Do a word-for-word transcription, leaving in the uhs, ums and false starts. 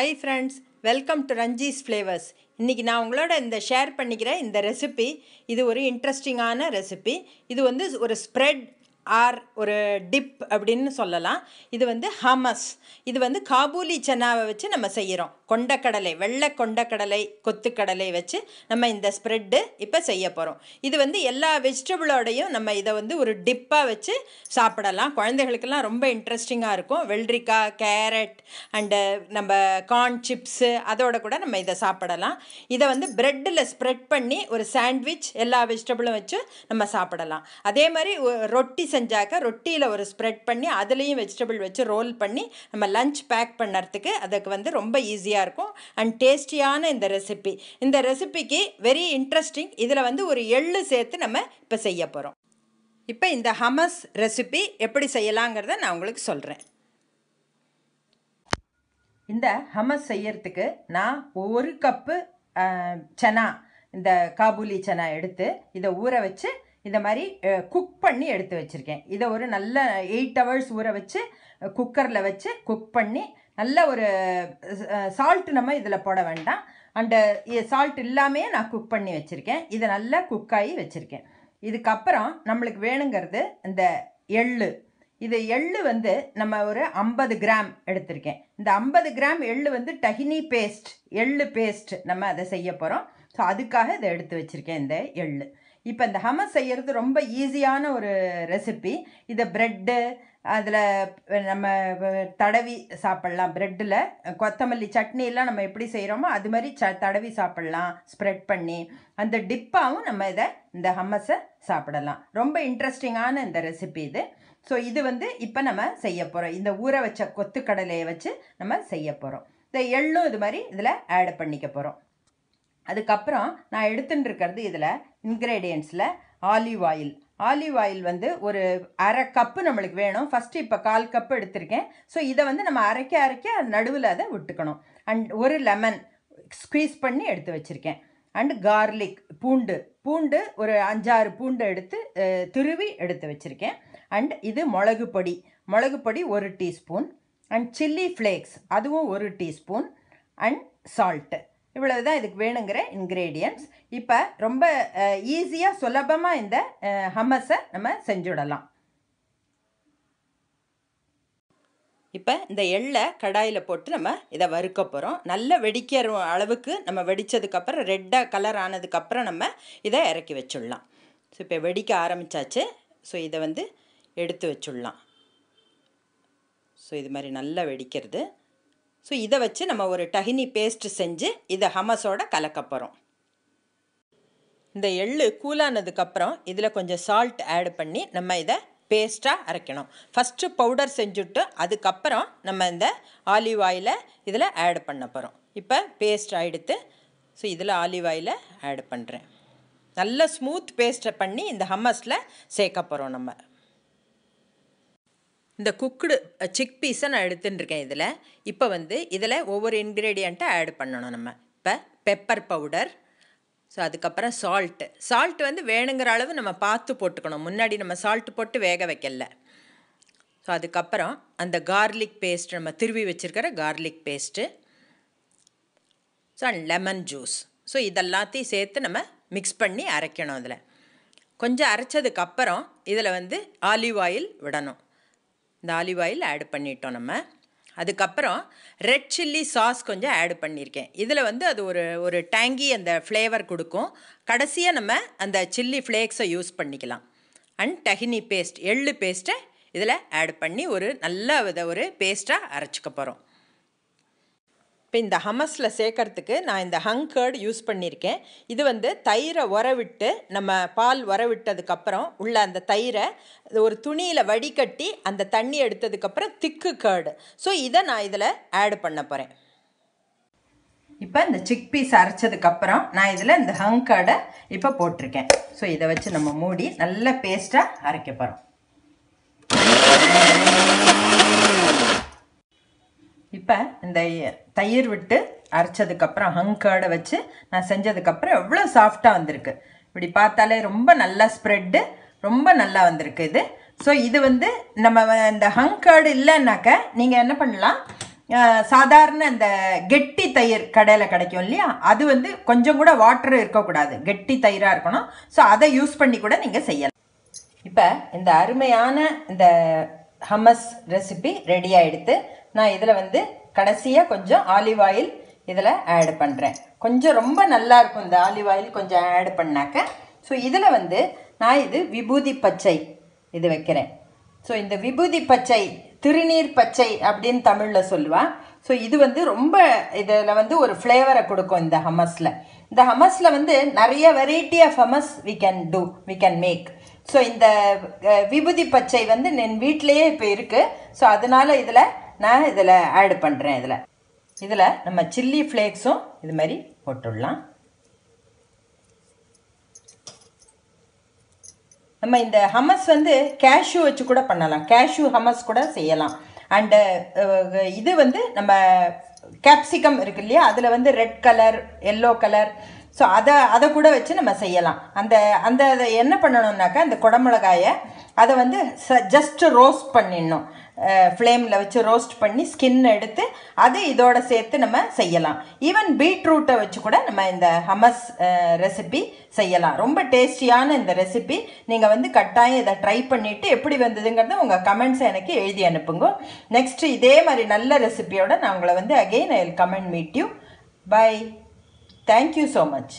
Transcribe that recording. Hi friends, welcome to Ranji's Flavors. இன்னைக்கு நான் உங்களோட இந்த ஷேர் பண்ணிக்கிற இந்த ரெசிபி இது ஒரு இன்ட்ரஸ்டிங்கான ரெசிபி. இது வந்து ஒரு ஸ்ப்ரெட் ஆர் ஒரு டிப் அப்படினு சொல்லலாம். இது வந்து ஹமஸ். இது வந்து காபூலி சனாவை வச்சு நம்ம செய்யறோம். கொண்டக்கடலை, வெள்ளை கொண்டக்கடலை, கொத்துக்கடலை வச்சு நம்ம இந்த ஸ்ப்ரெட் இப்ப செய்ய போறோம். இது வந்து எல்லா வெஜிடபிளோடையும் நம்ம இத வந்து ஒரு டிப்பா வச்சு சாப்பிடலாம். குழந்தைகளுக்கு எல்லாம் ரொம்ப இன்ட்ரஸ்டிங்கா இருக்கும். வெள்ளரிக்காய், கேரட் அண்ட் நம்ம கார்ன் சிப்ஸ் அதோட கூட நம்ம இத சாப்பிடலாம். இத வந்து பிரெட்ல ஸ்ப்ரெட் பண்ணி ஒரு சாண்ட்விச் எல்லா வெஜிடபிளும் வச்சு நம்ம சாப்பிடலாம். அதே மாதிரி ரொட்டி செஞ்சாக்க ரொட்டியில ஒரு ஸ்ப்ரெட் பண்ணி அதுலயும் வெஜிடபிள் வச்சு ரோல் பண்ணி நம்ம லஞ்ச் பேக் பண்றதுக்கு அதுக்கு வந்து ரொம்ப ஈஸியா இருக்கும் அண்ட் டேஸ்டியான இந்த ரெசிபி. இந்த ரெசிபிக்கு வெரி இன்ட்ரஸ்டிங். இதுல வந்து ஒரு எள்ளு சேர்த்து நம்ம இப்ப செய்ய போறோம். இப்ப இந்த ஹமஸ் ரெசிபி எப்படி செய்யலாம்ங்கறத நான் உங்களுக்கு சொல்றேன். இந்த ஹமஸ் செய்யறதுக்கு நான் ஒரு கப்பு சனா, இந்த காபூலி சனா எடுத்து இதை ஊற வச்சு இந்த மாதிரி குக் பண்ணி எடுத்து வச்சுருக்கேன். இதை ஒரு நல்ல எயிட் ஹவர்ஸ் ஊற வச்சு குக்கரில் வச்சு குக் பண்ணி நல்ல ஒரு சால்ட்டு நம்ம இதில் போட வேண்டாம். அண்டு சால்ட் இல்லாமே நான் குக் பண்ணி வச்சுருக்கேன். இதை நல்லா குக்காகி வச்சுருக்கேன். இதுக்கப்புறம் நம்மளுக்கு வேணுங்கிறது இந்த எள்ளு. இது எள்ளு வந்து நம்ம ஒரு ஐம்பது கிராம் எடுத்திருக்கேன். இந்த ஐம்பது கிராம் எள்ளு வந்து டஹினி பேஸ்ட், எள்ளு பேஸ்ட் நம்ம அதை செய்ய போகிறோம். ஸோ அதுக்காக இதை எடுத்து வச்சுருக்கேன் இந்த எள்ளு. இப்போ இந்த ஹமஸ் செய்கிறது ரொம்ப ஈஸியான ஒரு ரெசிபி. இதை ப்ரெட்டு அதில் நம்ம தடவி சாப்பிட்லாம். ப்ரெட்டில் கொத்தமல்லி சட்னிலாம் நம்ம எப்படி செய்கிறோமோ அது மாதிரி ச தடவி சாப்பிட்லாம் ஸ்ப்ரெட் பண்ணி. அந்த டிப்பாகவும் நம்ம இதை இந்த ஹமஸை சாப்பிடலாம். ரொம்ப இன்ட்ரெஸ்டிங்கான இந்த ரெசிபி இது. ஸோ இது வந்து இப்போ நம்ம செய்ய போகிறோம். இந்த ஊற வச்ச கொத்துக்கடலையை வச்சு நம்ம செய்ய போகிறோம். இந்த எள்ளும் இது மாதிரி இதில் ஆட் பண்ணிக்க போகிறோம். அதுக்கப்புறம் நான் எடுத்துகிட்டு இருக்கிறது இதில் இன்க்ரீடியன்ஸில் ஆலிவ் ஆயில். ஆலிவ் ஆயில் வந்து ஒரு அரை கப்பு நம்மளுக்கு வேணும். ஃபஸ்ட்டு இப்போ கால் கப்பு எடுத்திருக்கேன். ஸோ இதை வந்து நம்ம அரைக்க அரைக்க நடுவில் அதை விட்டுக்கணும். அண்ட் ஒரு லெமன் ஸ்குவீஸ் பண்ணி எடுத்து வச்சுருக்கேன். அண்டு கார்லிக், பூண்டு பூண்டு ஒரு அஞ்சாறு பூண்டு எடுத்து துருவி எடுத்து வச்சுருக்கேன். அண்ட் இது மிளகு பொடி, மிளகு பொடி ஒரு டீஸ்பூன். அண்ட் சில்லி ஃப்ளேக்ஸ் அதுவும் ஒரு டீஸ்பூன். And salt. இவ்வளவு தான் இதுக்கு வேணுங்கிற இன்க்ரீடியன்ட்ஸ். இப்போ ரொம்ப ஈஸியாக சுலபமாக இந்த ஹமஸை நம்ம செஞ்சுடலாம். இப்போ இந்த எள்ளை கடாயில் போட்டு நம்ம இதை வறுக்க போகிறோம். நல்லா வெடிக்கிற அளவுக்கு நம்ம வெடித்ததுக்கப்புறம் ரெட்டாக கலர் ஆனதுக்கப்புறம் நம்ம இதை இறக்கி வச்சுடலாம். ஸோ இப்போ வெடிக்க ஆரம்பித்தாச்சு. ஸோ இதை வந்து எடுத்து வச்சுடலாம். ஸோ இது மாதிரி நல்லா வெடிக்கிறது. ஸோ இதை வச்சு நம்ம ஒரு டஹினி பேஸ்ட் செஞ்சு இதை ஹமஸோட கலக்க போகிறோம். இந்த எள்ளு கூலானதுக்கப்புறம் இதில் கொஞ்சம் சால்ட் ஆட் பண்ணி நம்ம இதை பேஸ்ட்டாக அரைக்கணும். ஃபஸ்ட்டு பவுடர் செஞ்சுட்டு அதுக்கப்புறம் நம்ம இந்த ஆலிவ் ஆயிலை இதில் ஆட் பண்ண போகிறோம். இப்போ பேஸ்ட் ஆகிடுத்து. ஸோ இதில் ஆலிவ் ஆயிலை ஆட் பண்ணுறேன். நல்லா ஸ்மூத் பேஸ்ட்டை பண்ணி இந்த ஹமஸில் சேர்க்க போகிறோம். நம்ம இந்த குக்குடு சிக் பீஸை நான் எடுத்துட்டுருக்கேன் இதில். இப்போ வந்து இதில் ஒவ்வொரு இன்க்ரீடியண்ட்டை ஆட் பண்ணணும் நம்ம. இப்போ பெப்பர் பவுடர், ஸோ அதுக்கப்புறம் சால்ட்டு. சால்ட் வந்து வேணுங்கிற அளவு நம்ம பார்த்து போட்டுக்கணும். முன்னாடி நம்ம சால்ட்டு போட்டு வேக வைக்கல. ஸோ அதுக்கப்புறம் அந்த கார்லிக் பேஸ்ட், நம்ம திருவி வச்சுருக்கிற garlic paste. So and lemon juice. So இதெல்லாத்தையும் சேர்த்து நம்ம மிக்ஸ் பண்ணி அரைக்கணும். இதில் கொஞ்சம் அரைச்சதுக்கப்புறம் இதில் வந்து ஆலிவ் ஆயில் விடணும். இந்த ஆலிவ் ஆயில் ஆட் பண்ணிட்டோம் நம்ம. அதுக்கப்புறம் ரெட் சில்லி சாஸ் கொஞ்சம் ஆட் பண்ணியிருக்கேன். இதில் வந்து அது ஒரு ஒரு டேங்கி அந்த ஃப்ளேவர் கொடுக்கும். கடைசியாக நம்ம அந்த சில்லி ஃப்ளேக்ஸை யூஸ் பண்ணிக்கலாம். அண்ட் டஹினி பேஸ்ட், எள்ளு பேஸ்ட்டை இதில் ஆட் பண்ணி ஒரு நல்ல வித ஒரு பேஸ்ட்டாக அரைச்சிக்க போகிறோம். இப்போ இந்த ஹமஸில் சேர்க்கறதுக்கு நான் இந்த ஹங் கர்ட் யூஸ் பண்ணியிருக்கேன். இது வந்து தயிரை உரவிட்டு நம்ம பால் உரவிட்டதுக்கப்புறம் உள்ள அந்த தயிரை ஒரு துணியில் வடிகட்டி அந்த தண்ணி எடுத்ததுக்கப்புறம் திக்கு கர்டு. ஸோ இதை நான் இதில் ஆட் பண்ண போகிறேன். இப்போ இந்த சிக் பீஸ் அரைச்சதுக்கப்புறம் நான் இதில் இந்த ஹங் கர்டை இப்போ போட்டிருக்கேன். ஸோ இதை வச்சு நம்ம மூடி நல்ல பேஸ்ட்டாக அரைக்க போகிறோம். இப்போ இந்த தயிர் விட்டு அரைச்சதுக்கப்புறம் ஹங் கர்டை வச்சு நான் செஞ்சதுக்கப்புறம் எவ்வளோ சாஃப்டாக வந்திருக்கு. இப்படி பார்த்தாலே ரொம்ப நல்லா ஸ்ப்ரெட்டு ரொம்ப நல்லா வந்திருக்கு இது. ஸோ இது வந்து நம்ம இந்த ஹங் கர்டு இல்லைன்னாக்க நீங்கள் என்ன பண்ணலாம், சாதாரண அந்த கெட்டி தயிர் கடையில் கிடைக்கும் இல்லையா, அது வந்து கொஞ்சம் கூட வாட்டர் இருக்கக்கூடாது, கெட்டி தயிராக இருக்கணும். ஸோ அதை யூஸ் பண்ணி கூட நீங்கள் செய்யலாம். இப்போ இந்த அருமையான இந்த ஹம்மஸ் ரெசிபி ரெடி ஆகிடுத்து. நான் இதில் வந்து கடைசியாக கொஞ்சம் ஆலிவ் ஆயில் இதில் ஆட் பண்ணுறேன். கொஞ்சம் ரொம்ப நல்லாயிருக்கும் இந்த ஆலிவ் ஆயில் கொஞ்சம் ஆட் பண்ணாக்க. ஸோ இதில் வந்து நான் இது விபூதி பச்சை இது வைக்கிறேன். ஸோ இந்த விபூதி பச்சை, திருநீர் பச்சை அப்படின்னு தமிழில் சொல்லுவாள். ஸோ இது வந்து ரொம்ப இதில் வந்து ஒரு ஃப்ளேவரை கொடுக்கும் இந்த ஹம்மஸில். இந்த ஹம்மஸில் வந்து நிறைய variety of hummus we can do we can make. So இந்த விபூதி பச்சை வந்து என் வீட்டிலையே இப்போ இருக்குது. ஸோ அதனால் இதில் நான் இதில் ஆட் பண்ணுறேன். இதில் இதில் நம்ம சில்லி ஃப்ளேக்ஸும் இது மாதிரி போட்டுடலாம். நம்ம இந்த ஹம்மஸ் வந்து கேஷ்யூ வச்சு கூட பண்ணலாம், கேஷ்யூ ஹம்மஸ் கூட செய்யலாம். அண்டு இது வந்து நம்ம கேப்சிகம் இருக்கு இல்லையா, அதில் வந்து red colour yellow colour, so அதை அதை கூட வச்சு நம்ம செய்யலாம். அந்த அந்த அதை என்ன பண்ணணும்னாக்கா, அந்த குடமிளகாயை அதை வந்து ச ஜஸ்ட்டு ரோஸ்ட் பண்ணிடணும், ஃப்ளேமில் வச்சு ரோஸ்ட் பண்ணி ஸ்கின் எடுத்து அதை இதோட சேர்த்து நம்ம செய்யலாம். ஈவன் பீட்ரூட்டை வச்சு கூட நம்ம இந்த ஹம்மஸ் ரெசிபி செய்யலாம். ரொம்ப டேஸ்டியான இந்த ரெசிபி. நீங்கள் வந்து கட்டாயம் இதை ட்ரை பண்ணிவிட்டு எப்படி வந்ததுங்கிறத உங்கள் கமெண்ட்ஸை எனக்கு எழுதி அனுப்புங்க. நெக்ஸ்ட்டு இதே மாதிரி நல்ல ரெசிபியோடு நான் உங்களை வந்து again I will comment meet you. Bye. Thank you so much.